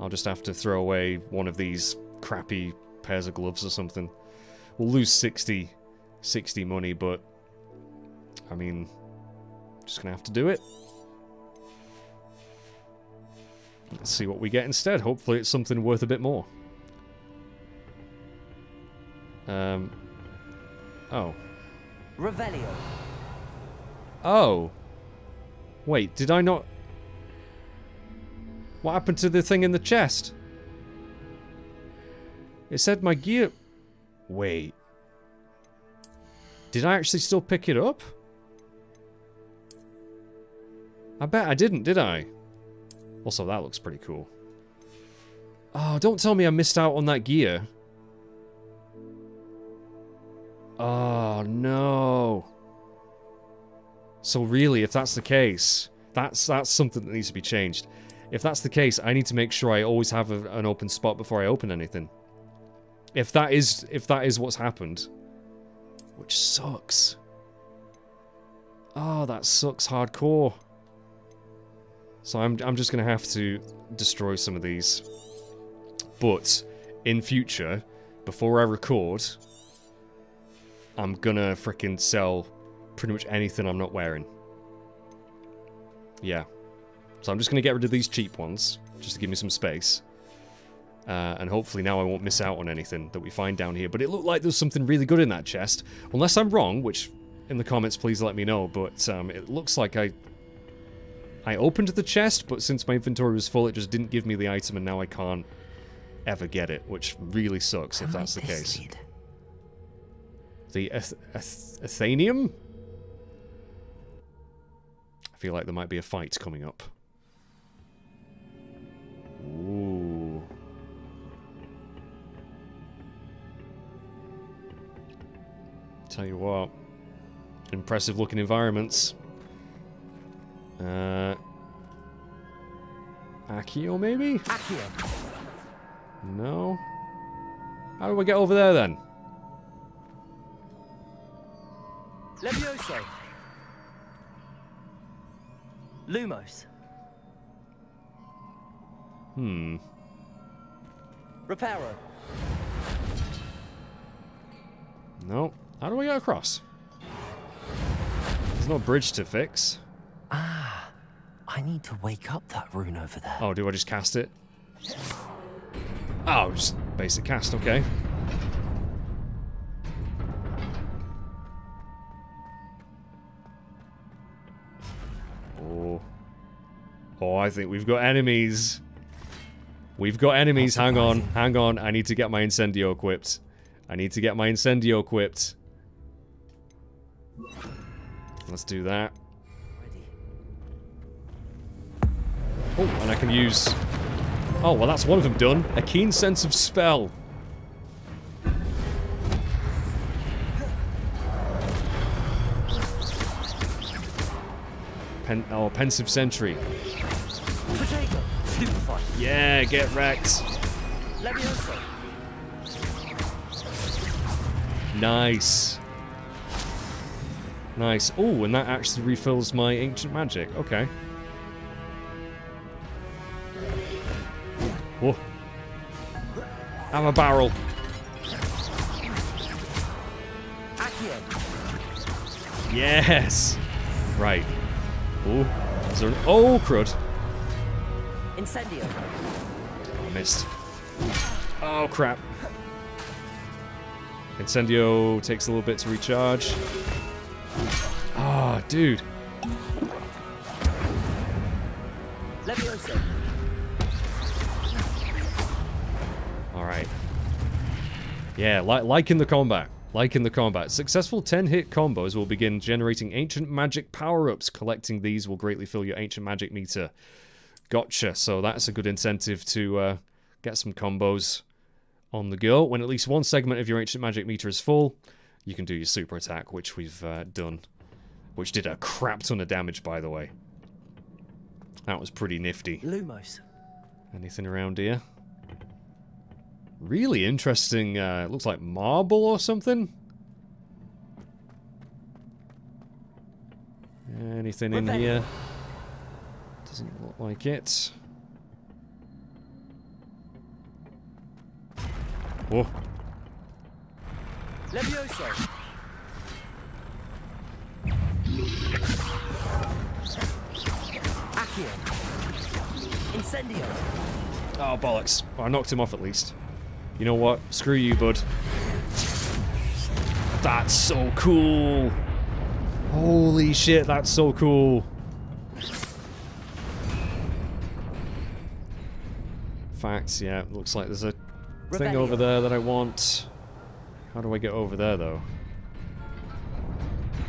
I'll just have to throw away one of these crappy pairs of gloves or something. We'll lose sixty, sixty money, but... I mean... Just going to have to do it. Let's see what we get instead. Hopefully it's something worth a bit more. Um. Oh. Revelio. Oh. Wait, did I not... What happened to the thing in the chest? It said my gear... Wait. Did I actually still pick it up? I bet I didn't, did I? Also, that looks pretty cool. Oh, don't tell me I missed out on that gear. Oh, no. So really, if that's the case, that's that's something that needs to be changed. If that's the case, I need to make sure I always have a, an open spot before I open anything. If that is if that is what's happened, which sucks. Oh, that sucks hardcore. So I'm, I'm just going to have to destroy some of these. But in future, before I record, I'm going to frickin' sell pretty much anything I'm not wearing. Yeah. So I'm just going to get rid of these cheap ones, just to give me some space. Uh, and hopefully now I won't miss out on anything that we find down here. But it looked like there was something really good in that chest. Unless I'm wrong, which in the comments please let me know. But um, it looks like I... I opened the chest, but since my inventory was full, it just didn't give me the item, and now I can't ever get it, which really sucks if that's the case. The Athenium? I feel like there might be a fight coming up. Ooh. Tell you what. Impressive looking environments. Uh, Accio maybe? Accio. No. How do we get over there then? Leviosa. Lumos. Hmm. Reparo. No. How do we get across? There's no bridge to fix. Ah, I need to wake up that rune over there. Oh, do I just cast it? Oh, just basic cast, okay. Oh. Oh, I think we've got enemies. We've got enemies. Hang on, hang on. I need to get my Incendio equipped. I need to get my Incendio equipped. Let's do that. Oh, and I can use... Oh, well, that's one of them done. A keen sense of spell. Pen oh, pensive sentry. Yeah, get wrecked. Nice. Nice. Oh, and that actually refills my ancient magic. Okay. Whoa. I'm a barrel. Yes. Right. Oh, is there an oh crud? Incendio. Oh, missed. Oh crap. Incendio takes a little bit to recharge. Ah, oh, dude. Leviosa. All right. Yeah, like like in the combat. Like in the combat. Successful ten hit combos will begin generating ancient magic power-ups. Collecting these will greatly fill your ancient magic meter. Gotcha. So that's a good incentive to uh, get some combos on the go. When at least one segment of your ancient magic meter is full, you can do your super attack, which we've uh, done. Which did a crap ton of damage, by the way. That was pretty nifty. Lumos. Anything around here? Really interesting, uh, looks like marble or something. Anything Revelio. In here? Doesn't look like it. Whoa. Leviosa. Accio. Incendio. Oh, bollocks. Well, I knocked him off at least. You know what? Screw you, bud. That's so cool! Holy shit, that's so cool! Facts, yeah, looks like there's a thing over there that I want. How do I get over there, though?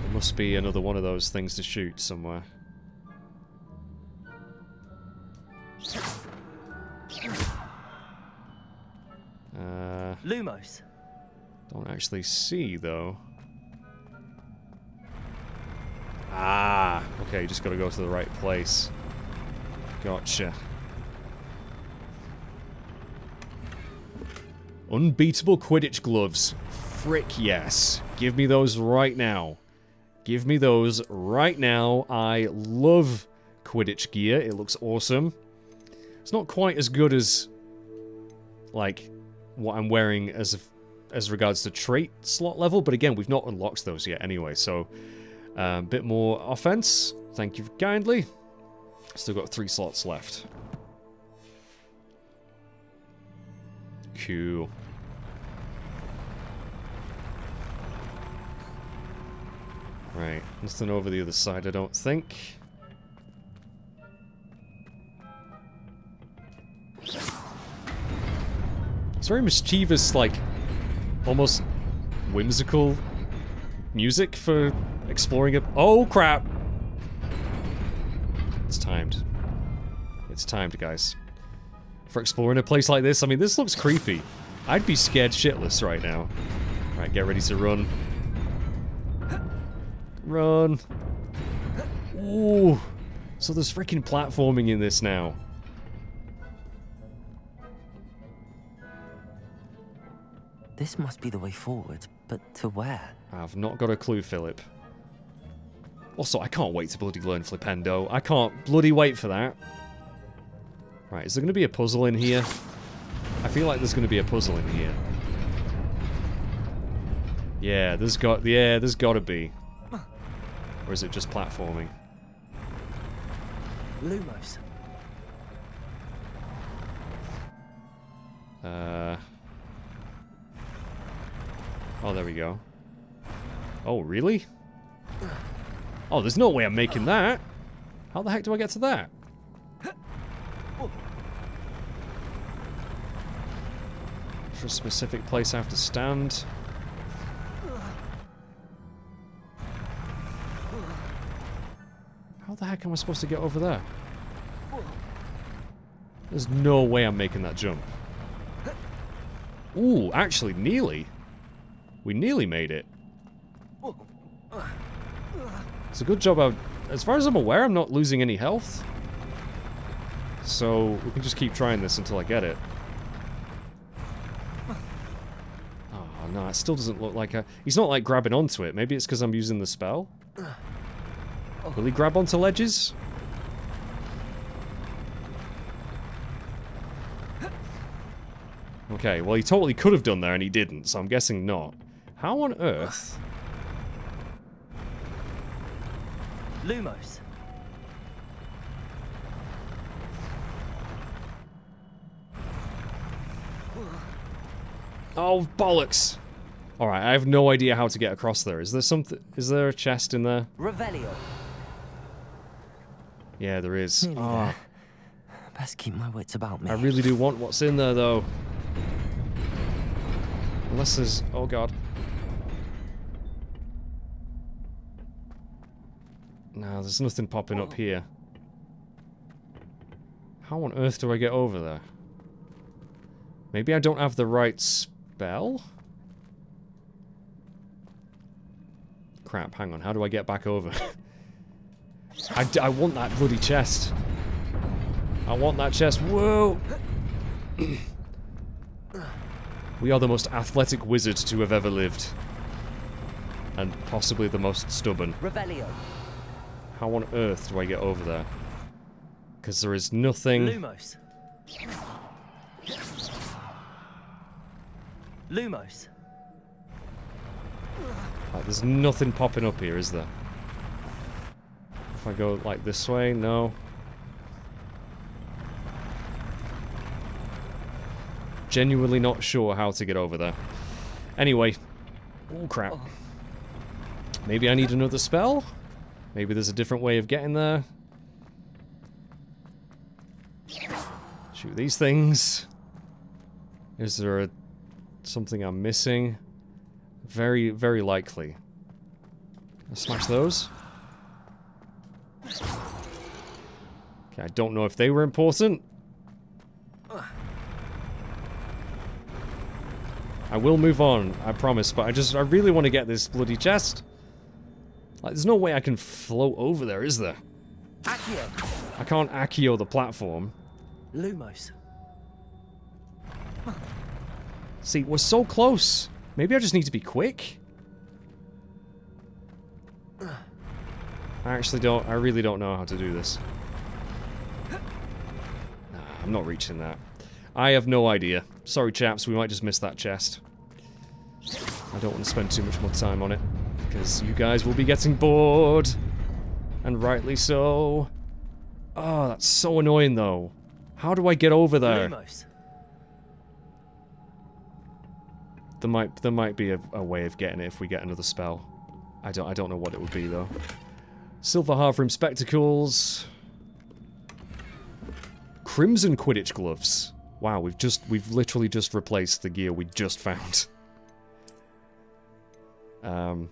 There must be another one of those things to shoot somewhere. Uh, Lumos. Don't actually see though. Ah, okay, you just gotta go to the right place. Gotcha. Unbeatable Quidditch gloves. Frick yes. Give me those right now. Give me those right now. I love Quidditch gear. It looks awesome. It's not quite as good as like what I'm wearing as of, as regards to trait slot level, but again, we've not unlocked those yet anyway, so a uh, bit more offense. Thank you kindly. Still got three slots left. Cool. Right, nothing over the other side, I don't think. It's very mischievous, like, almost whimsical music for exploring a- Oh, crap! It's timed. It's timed, guys. For exploring a place like this, I mean, this looks creepy. I'd be scared shitless right now. Alright, get ready to run. Run! Ooh! So there's freaking platforming in this now. This must be the way forward, but to where? I've not got a clue, Philip. Also, I can't wait to bloody learn Filipendo. I can't bloody wait for that. Right, is there going to be a puzzle in here? I feel like there's going to be a puzzle in here. Yeah, there's got, yeah, there's got to be. Or is it just platforming? Lumos. Uh... Oh, there we go. Oh, really? Oh, there's no way I'm making that. How the heck do I get to that? For a specific place I have to stand. How the heck am I supposed to get over there? There's no way I'm making that jump. Ooh, actually, nearly. We nearly made it. It's a good job. I've, as far as I'm aware, I'm not losing any health. So we can just keep trying this until I get it. Oh, No, it still doesn't look like a... He's not, like, grabbing onto it. Maybe it's because I'm using the spell. Will he grab onto ledges? Okay, well, he totally could have done there, and he didn't, so I'm guessing not. How on earth... Lumos. Oh, bollocks! Alright, I have no idea how to get across there. Is there something... Is there a chest in there? Revelio. Yeah, there is. Oh. Best keep my wits about me. I really do want what's in there, though. Unless there's... Oh, God. No, there's nothing popping up here. How on earth do I get over there? Maybe I don't have the right spell? Crap, hang on. How do I get back over? I, d I want that bloody chest. I want that chest. Whoa! We are the most athletic wizards to have ever lived. And possibly the most stubborn. Revelio. How on earth do I get over there? Because there is nothing... Lumos. Lumos. Like, there's nothing popping up here, is there? If I go, like, this way, no. Genuinely not sure how to get over there. Anyway. Oh, crap. Maybe I need another spell? Maybe there's a different way of getting there? Shoot these things. Is there a... something I'm missing? Very, very likely. I'll smash those. Okay, I don't know if they were important. I will move on, I promise, but I just, I really want to get this bloody chest. Like, there's no way I can float over there, is there? Accio. I can't Accio the platform. Lumos. See, we're so close. Maybe I just need to be quick. I actually don't. I really don't know how to do this. Nah, I'm not reaching that. I have no idea. Sorry, chaps. We might just miss that chest. I don't want to spend too much more time on it because you guys will be getting bored, and rightly so. Oh, that's so annoying, though. How do I get over there? Lumos. There might there might be a, a way of getting it if we get another spell. I don't I don't know what it would be though. Silver half rim spectacles, crimson Quidditch gloves. Wow, we've just we've literally just replaced the gear we just found. Um,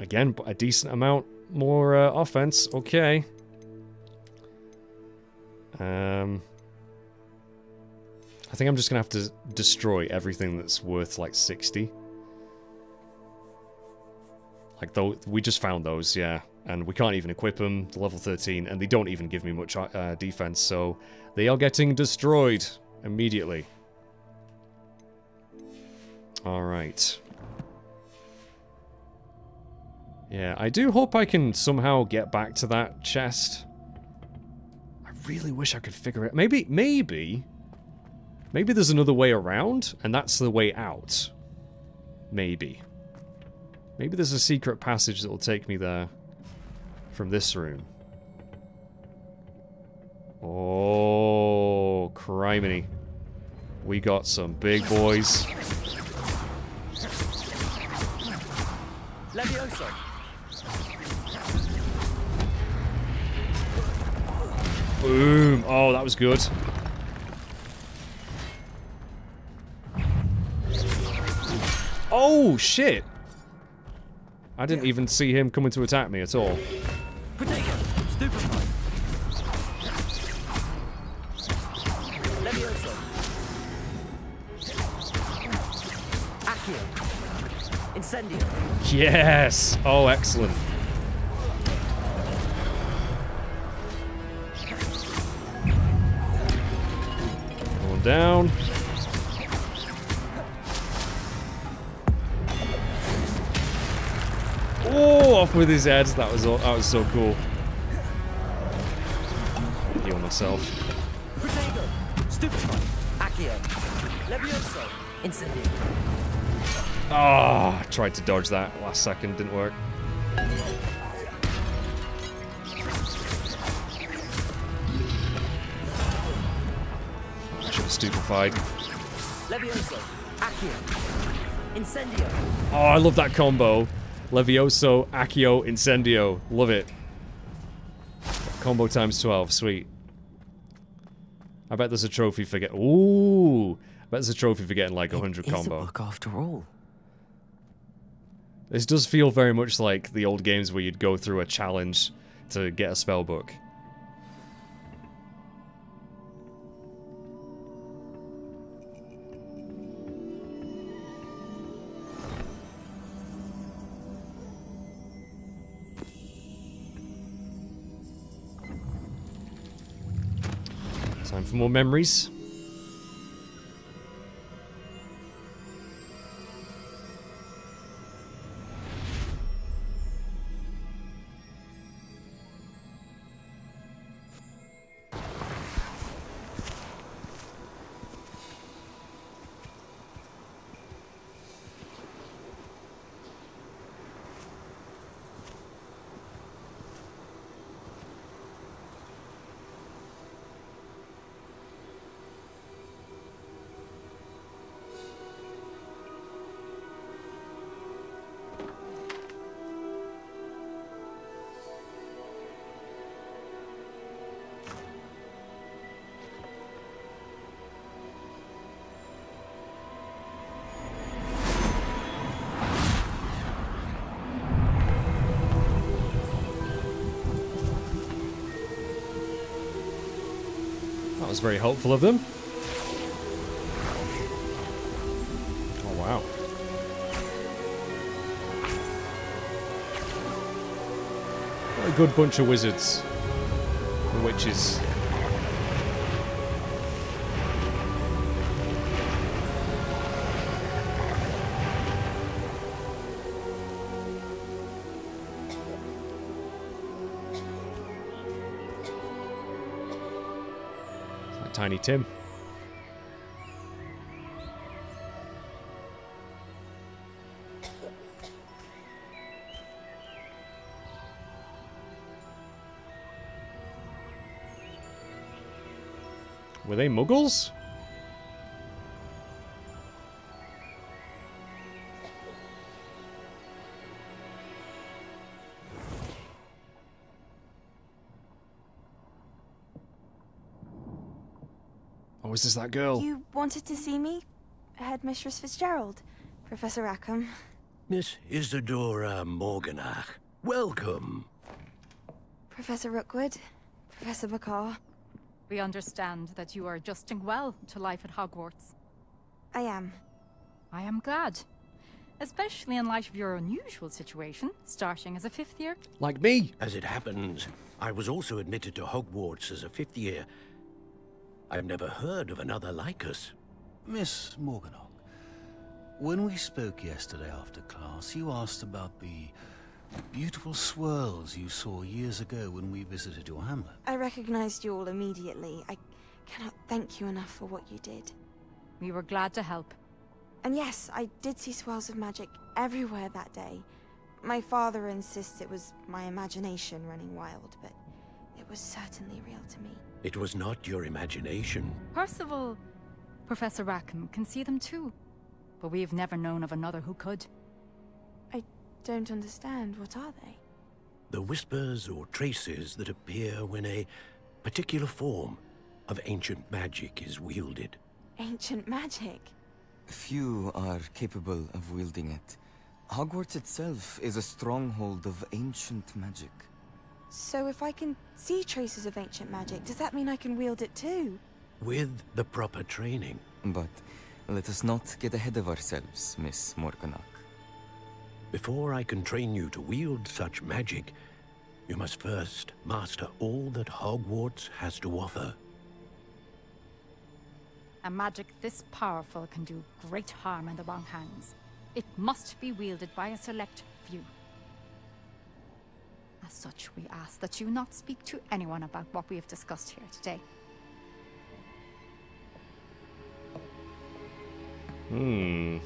again, a decent amount more uh, offense. Okay. Um. I think I'm just going to have to destroy everything that's worth, like, sixty. Like, though, we just found those, yeah. And we can't even equip them, level thirteen, and they don't even give me much uh, defense, so they are getting destroyed immediately. Alright. Yeah, I do hope I can somehow get back to that chest. I really wish I could figure it... Maybe, maybe... Maybe there's another way around, and that's the way out. Maybe. Maybe there's a secret passage that will take me there from this room. Oh, criminy. We got some big boys. Leviosa. Boom. Oh, that was good. Oh, shit! I didn't even see him coming to attack me at all. Yes! Oh, excellent. Going down. off with his head. That was all, that was so cool. Video myself. Protego, Stupefy, Accio, Leviosa, Incendio. Ah, tried to dodge that last second, didn't work. Should have stupefied. Leviosa, Accio, Incendio. Oh, I love that combo. Levioso, Accio, Incendio. Love it. Combo times twelve. Sweet. I bet there's a trophy for getting... Ooh. I bet there's a trophy for getting like one hundred combo. It's a book after all. This does feel very much like the old games where you'd go through a challenge to get a spell book. Time for more memories. That was very helpful of them. Oh wow. What a good bunch of wizards and witches. Tiny Tim. Were they Muggles? Was this that girl? You wanted to see me? Headmistress Fitzgerald, Professor Rackham. Miss Isadora Morganach, welcome. Professor Rookwood, Professor Bacar. We understand that you are adjusting well to life at Hogwarts. I am. I am glad. Especially in light of your unusual situation, starting as a fifth year. Like me. As it happens, I was also admitted to Hogwarts as a fifth year. I've never heard of another like us. Miss Morganach, when we spoke yesterday after class, you asked about the beautiful swirls you saw years ago when we visited your hamlet. I recognized you all immediately. I cannot thank you enough for what you did. We were glad to help. And yes, I did see swirls of magic everywhere that day. My father insists it was my imagination running wild, but it was certainly real to me. It was not your imagination. Percival, Professor Rackham can see them too, but we have never known of another who could. I don't understand. What are they? The whispers or traces that appear when a particular form of ancient magic is wielded. Ancient magic? Few are capable of wielding it. Hogwarts itself is a stronghold of ancient magic. So if I can see traces of ancient magic, does that mean I can wield it too? With the proper training. But let us not get ahead of ourselves, Miss Morganach. Before I can train you to wield such magic, you must first master all that Hogwarts has to offer. A magic this powerful can do great harm in the wrong hands. It must be wielded by a select few. As such, we ask that you not speak to anyone about what we have discussed here today. Hmm.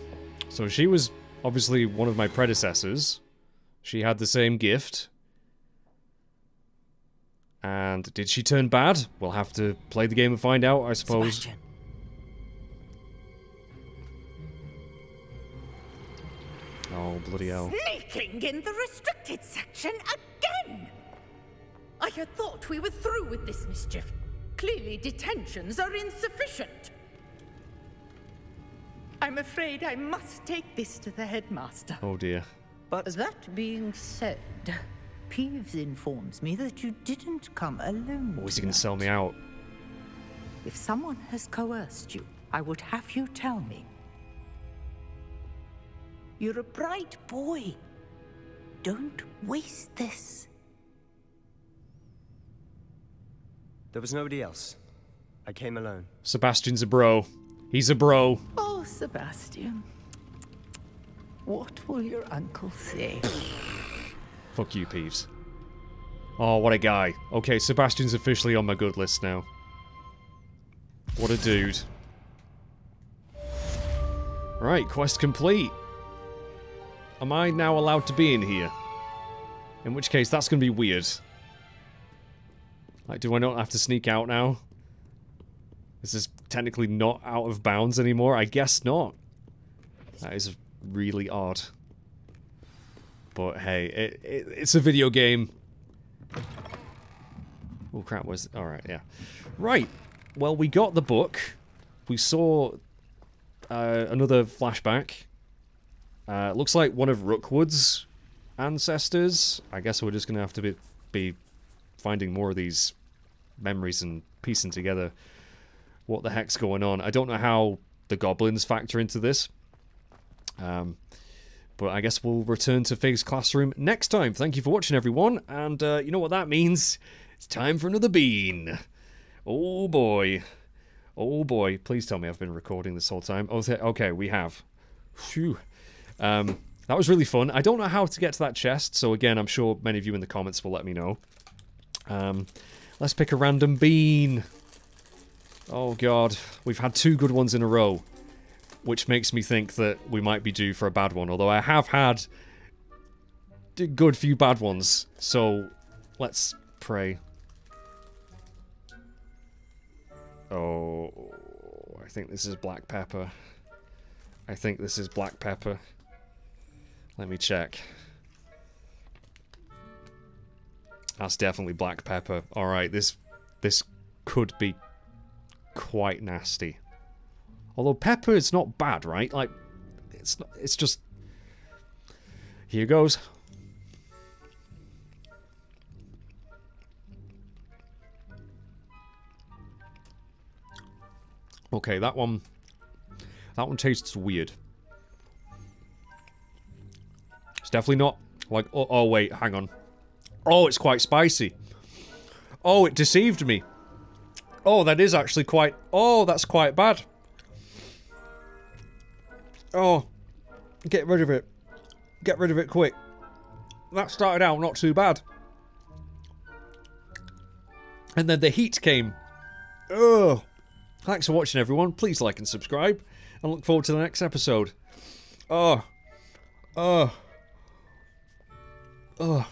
So she was obviously one of my predecessors. She had the same gift. And did she turn bad? We'll have to play the game and find out, I suppose. Sebastian. Oh, bloody hell. Sneaking in the restricted section again! I had thought we were through with this mischief. Clearly detentions are insufficient. I'm afraid I must take this to the headmaster. Oh dear. But that being said, Peeves informs me that you didn't come alone. Oh, is he going to sell me out? If someone has coerced you, I would have you tell me. You're a bright boy. Don't waste this. There was nobody else. I came alone. Sebastian's a bro. He's a bro. Oh, Sebastian. What will your uncle say? Fuck you, Peeves. Oh, what a guy. Okay, Sebastian's officially on my good list now. What a dude. Right, quest complete. Am I now allowed to be in here? In which case, that's going to be weird. Like, do I not have to sneak out now? This is technically not out of bounds anymore. I guess not. That is really odd. But hey, it, it, it's a video game. Oh crap, was alright, yeah. Right, well, we got the book. We saw uh, another flashback. Uh, looks like one of Rookwood's ancestors. I guess we're just going to have to be, be finding more of these memories and piecing together what the heck's going on. I don't know how the goblins factor into this. Um, but I guess we'll return to Fig's classroom next time. Thank you for watching, everyone. And uh, you know what that means. It's time for another bean. Oh, boy. Oh, boy. Please tell me I've been recording this whole time. Oh, okay, we have. Phew. Um, that was really fun. I don't know how to get to that chest, so again, I'm sure many of you in the comments will let me know. Um, let's pick a random bean. Oh god, we've had two good ones in a row, which makes me think that we might be due for a bad one, although I have had a good few bad ones, so let's pray. Oh, I think this is black pepper. I think this is black pepper. Let me check. That's definitely black pepper. Alright, this this could be quite nasty. Although pepper is not bad, right? Like, it's not, it's just... Here goes. Okay, that one... That one tastes weird. It's definitely not like, oh, oh wait, hang on. Oh, it's quite spicy. Oh, it deceived me. Oh, that is actually quite, oh, that's quite bad. Oh, get rid of it. Get rid of it quick. That started out not too bad. And then the heat came. Ugh. Thanks for watching, everyone. Please like and subscribe. And look forward to the next episode. Oh. Oh. Oh.